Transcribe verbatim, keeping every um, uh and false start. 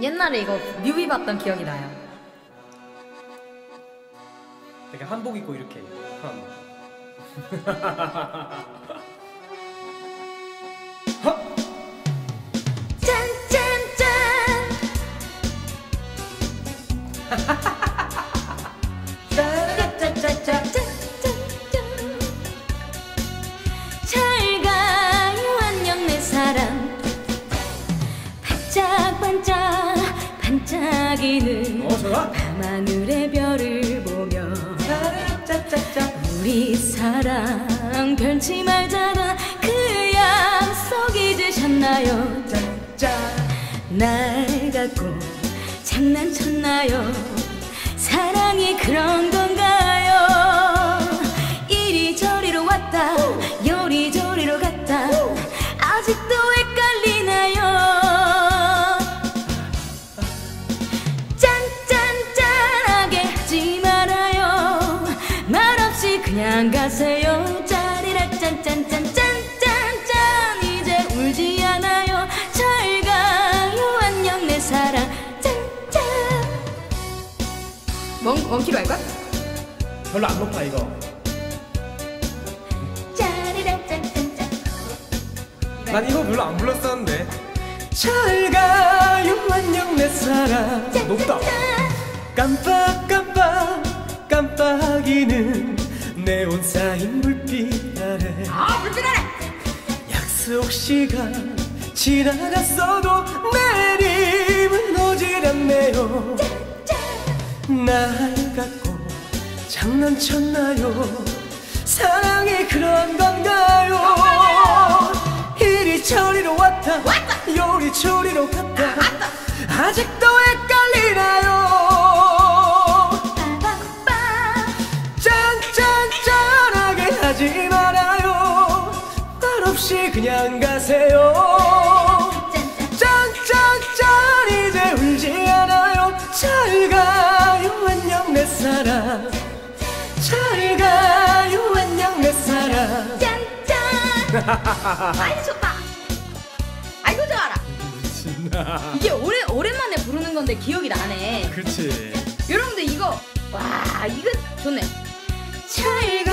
옛날에 이거 뮤비 봤던 기억이 나요. 되게 한복 입고 이렇게 반짝이는 밤하늘의 별을 보며 우리 사랑 변치 말자라 그 약속 잊으셨나요? 날 갖고 장난쳤나요? 사랑이 그런 건가요? 이리저리로 왔다 요리조리로 갔다 아직도 헷갈리나요? 그냥 가세요. 짜리라 짠짠짠짠짠짠 이제 울지 않아요. 잘 가요 안녕 내 사랑 짠짠. 원, 원키로 할까? 별로 안 높아 이거. 짜리라 짠짠짠. 난 이거 별로 안 불렀었는데. 잘 가요 안녕 내 사랑 짠짠짠. 높다. 깜빡깜빡 깜빡이는 내온 쌓인 불빛 아래 아 불빛 아래 약속 시간 지나갔어도 내 입은 어지럽네요. 날 갖고 장난쳤나요? 사랑이 그런 건가요? 이리저리로 왔다, 왔다. 요리조리로 갔다 아, 아직도 헷갈리나요? 하지 말아요. 말 없이 그냥 가세요. 짠짠짠 이제 울지 않아요. 잘 가요 안녕 내 사랑. 잘 가요 안녕 내 사랑. 짠짠. 아이 좋다. 아이고 좋아라. 미친다. 이게 오래 오랜만에 부르는 건데 기억이 나네. 그렇지. 여러분들 이거 와 이거 좋네. 잘 가.